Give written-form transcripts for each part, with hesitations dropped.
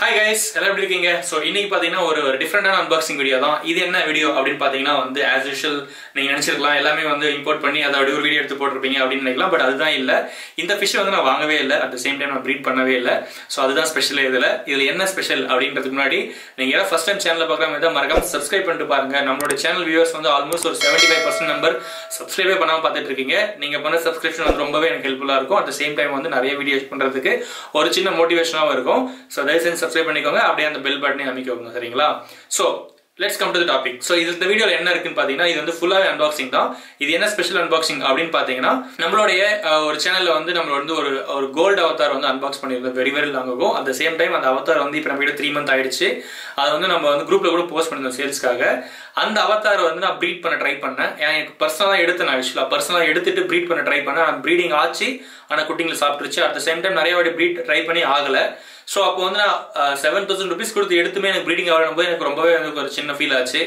Hi guys, hello everyone. So today we have a different unboxing video. This is a video as usual. You can import it and do a video. But that's not. This fish is not at the same time breed. So that's special. This is special. If you are first time channel, subscribe to our channel. Viewers almost 75% number subscribe. You subscription helpful at the same time. Videos motivation. So that is subscribe and the bell button. So let's come to the topic. So this is the video is full unboxing. This is special unboxing. Our channel we gold avatar unboxed very long ago. At the same time the avatar on the 3 months we group post sales. And the avatar breed breeding at the same time breed try. So அப்போ 7000 rupees கொடுத்து எடுத்துமே எனக்கு breeding ஆவறனப்போ எனக்கு ரொம்பவே ஒரு சின்ன feel ஆச்சு.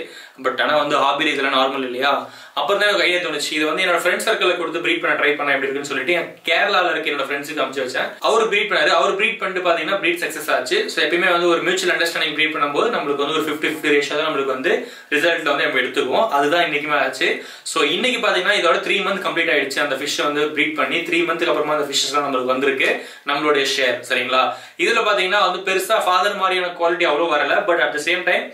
But انا ஹாபில இதெல்லாம் normal இல்லையா? அப்பறம் தான் எனக்கு ஐடியா தோணுச்சு இது என்னோட friend circle-ல கொடுத்து breed பண்ண ட்ரை பண்ண எப்படி இருக்குன்னு சொல்லிட்டு கேரளால இருக்க என்னோட friends-க்கு அனுப்பிச்சு வச்சேன். அவர் breed பண்ணாரு. அவர் breed பண்ணிட்டு பாத்தீங்கன்னா breed success ஆச்சு. So எப்பவுமே ஒரு mutual understanding breed பண்ணும்போது நமக்கு ஒரு 50-50 ratio தான் நமக்கு result நம்ம எடுத்துக்குவோம். அதுதான் இன்னைக்குமே ஆச்சு. So இன்னைக்கு பாத்தீங்கன்னா இதோட 3 month complete ஆயிடுச்சு. அந்த fish breed பண்ணி 3 monthக்கு அப்புறமா அந்த fishes எல்லாம் நமக்கு வந்திருக்கு. நம்மளுடைய share சரிங்களா? இதுல father Mariana quality, but at the same time,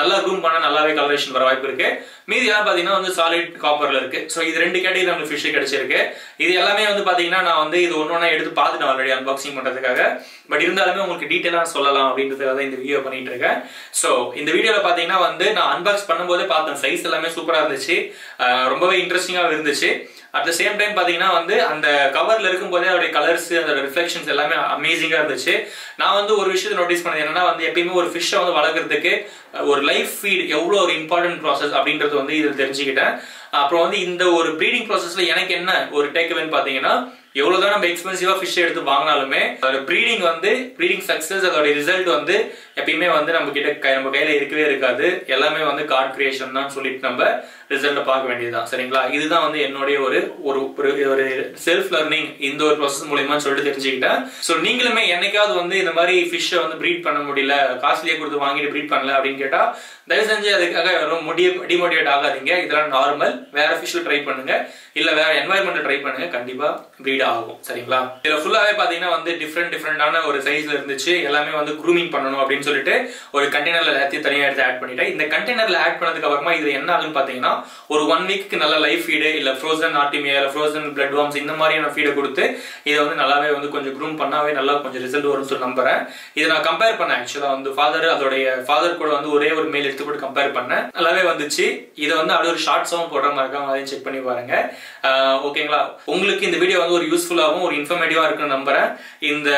நல்லா ரூம் பண்ணா நல்லாவே கலரேஷன் வர வாய்ப்பு இருக்கு மீதி எல்லாம் பாத்தீங்கன்னா solid copperல இருக்கு சோ இது ரெண்டு கேட்டகரி நம்ம fish கிடைச்சிருக்கு இது எல்லாமே பாத்தீங்கன்னா நான் இது ஒவ்வொண்ணா எடுத்து பாத்துட்டேன் ஆல்ரெடி unboxing பண்றதுக்காக பட் இருந்தாலுமே உங்களுக்கு டீடைலா சொல்லலாம் அப்படின்றதுக்காக தான் இந்த வீடியோ பண்ணிட்டு இருக்கேன் சோ இந்த வீடியோல பாத்தீங்கன்னா unbox பண்ணும்போது பார்த்தேன் சைஸ் எல்லாமே சூப்பரா இருந்துச்சு ரொம்பவே இன்ட்ரஸ்டிங்கா இருந்துச்சு at the same time பாத்தீங்கன்னா அந்த கவர்ல இருக்கும்போதே அதோட கலர்ஸ் அந்த ரிஃப்ளெக்ஷன்ஸ் எல்லாமே அமேசிங்கா இருந்துச்சு நான் ஒரு விஷயத்தை நோட்டீஸ் பண்ணது என்னன்னா எப்பவுமே ஒரு fish வளக்குறதுக்கு ஒரு லைஃப் ஃபீட் எவ்வளவு ஒரு இம்பார்ட்டன்ட் process அப்படின்றது இத தெரிஞ்சிக்கிட்டேன் அப்புறம் இந்த ஒரு breeding processல எனக்கு என்ன ஒரு டேக் அவே பாத்தீங்கன்னா எவ்வளவுதான் நம்ம எக்ஸ்பென்சிவா fish எடுத்து வாங்குனாலுமே breeding breeding success அதோட ரிசல்ட் எப்பவுமே நம்ம கையில இருக்கவே இருக்காது எல்லாமே கார்ட் கிரியேஷன் தான் சொல்லிட்டு நம்ம ரிசல்ட்ட பார்க்க வேண்டியதுதான் சரிங்களா இதுதான் என்னோட ஒரு செல்ஃப் லேர்னிங் இந்த ஒரு process மூலமா சொல்லிட்டு தெரிஞ்சிட்டேன் சோ நீங்களுமே என்னைக்காவது இந்த மாதிரி fish breed பண்ண முடியல காஸ்ட்லியா கொடுத்து வாங்கிட்டு breed பண்ணல அப்படினு கேட்டா தயவு செஞ்சு அதுக்காக ரொம்ப டிமோட்டிவேட் ஆகாதீங்க இதெல்லாம் நார்மல் வேற fish ட்ரை பண்ணுங்க இல்ல வேற environment ட்ரை பண்ணுங்க கண்டிப்பா breed ஆகும் சரிங்களா இதுல ஃபுல்லாவே பாத்தீங்கன்னா டிஃபரண்டான ஒரு சைஸ்ல இருந்துச்சு எல்லாமே க்ரூமிங் பண்ணனும் அப்படினு சொல்லிட்டு ஒரு கண்டெய்னர்ல எல்லாத்தையும் தனியா எடுத்து ஆட் பண்ணிட்டேன் இந்த கண்டெய்னர்ல ஆட் பண்ணதுக்கு அப்புறமா இது என்ன ஆகும்னு பாத்தீங்கன்னா ஒரு 1 week நல்ல லைவ் ஃபீட் இல்ல frozen artemia இல்ல frozen bloodworms இந்த மாதிரியான ஃபீட் கொடுத்து இத நல்லாவே கொஞ்சம் க்ரூம் பண்ணாவே நல்லா கொஞ்சம் ரிசல்ட் வரும்னு சொல்லி நம்பறேன் இத நான் கம்பேர் பண்ண एक्चुअली ஃாதர் அதோட ஃாதர் கூட ஒரே ஒரு மேல் எடுத்து போட்டு கம்பேர் பண்ணேன் நல்லாவே வந்துச்சு இத அப்படியே ஒரு ஷார்ட் சவுண்ட் போடுற மாதிரி இருக்கா அதை செக் பண்ணி பாருங்க ஓகேங்களா உங்களுக்கு இந்த வீடியோ useful ஆவும் ஒரு இன்ஃபர்மேட்டிவா இருக்குன்னு நம்பறேன் இந்த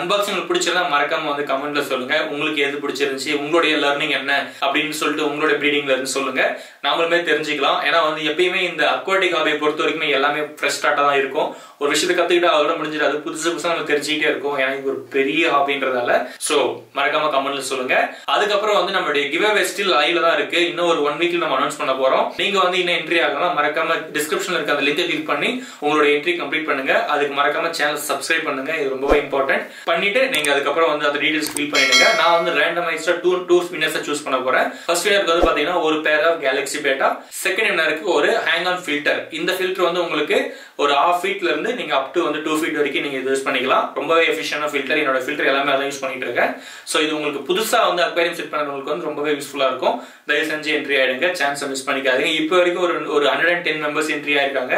unboxing பிடிச்சிருந்தா மறக்காம கமெண்ட்ல சொல்லுங்க உங்களுக்கு எது பிடிச்சிருந்துச்சு உங்களுடைய learning என்ன அப்படினு சொல்லிட்டு உங்களுடைய breedingல இருந்து சொல்லுங்க நாமளுமே தெரிஞ்சிக்கலாம் ஏனா எப்பயுமே இந்த aquatic hobby பொறுத்தவரைக்கும் எல்லாமே fresh start தான் இருக்கும் ஒரு விஷயத்தை கத்துக்கிட்டா அதோட முடிஞ்சிராது அது புதுசு நம்ம தெரிஞ்சிட்டே இருக்கும் ஏனா இது ஒரு பெரிய ஹாபின்றதால சோ மறக்காம கமெண்ட்ல சொல்லுங்க அதுக்கு அப்புறம் நம்மளுடைய giveaway still live தான் இருக்கு இன்னும் ஒரு 1 weekல நம்ம அனௌன்ஸ் பண்ண போறோம் நீங்க இன்ன என்ட்ரி ஆகலாம் மறக்காம descriptionல இருக்க அந்த லிங்கை கிளிக் பண்ணி உங்களுடைய என்ட்ரி கம்ப்ளீட் பண்ணுங்க அதுக்கு மறக்காம சேனலை சப்ஸ்கிரைப் பண்ணுங்க இது ரொம்ப இம்பார்ட்டன்ட் பண்ணிட்டு நீங்க அதுக்கு அப்புறம் அந்த டீடைல்ஸ் ஃபில் பண்ணிடுங்க நான் ரேண்டமைஸ்டா 2 winners சூஸ் பண்ண போறேன் ஃபர்ஸ்ட் winner பாத்தீங்கன்னா ஒரு pair of galaxy beta second winner-க்கு ஒரு hang on filter இந்த filter உங்களுக்கு ஒரு 1/2 feet-ல இருந்து நீங்க up to 2 feet வரைக்கும் நீங்க யூஸ் பண்ணிக்கலாம் ரொம்பவே எஃபிஷியன்ட்டான filter என்னோட filter எல்லாமே அத யூஸ் பண்ணிட்டு இருக்கேன் சோ இது உங்களுக்கு புதுசா aquarium செட் பண்றவங்களுக்கு ரொம்பவே யூஸ்ஃபுல்லா இருக்கும் தயவு செஞ்சு என்ட்ரி ஆயிடுங்க சான்ஸ் மிஸ் பண்ணிக்காதீங்க இப்போ வரைக்கும் ஒரு 110 members என்ட்ரி ஆயிருக்காங்க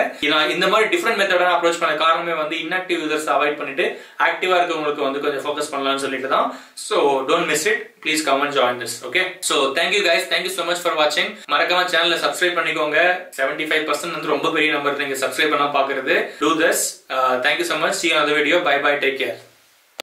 இந்த மாதிரி டிஃபரண்ட் மெத்தடா அப்ரோச் பண்ண காரணமே inactive users அவாய்ட் பண்ணிட்டு ஆக்டிவா இருக்கவங்களுக்கு கொஞ்சம் ஃபோக்கஸ் பண்ணலாம்னு சொல்லிட்டு தான் so don't miss it please come and join us okay so thank you guys thank you so much for watching மறக்காம சேனலை சப்ஸ்கிரைப் பண்ணிக்கோங்க 75% ரொம்ப பெரிய நம்பர் நீங்க சப்ஸ்கிரைப் பண்ணா பாக்குறது do this thank you so much see you on the video bye bye take care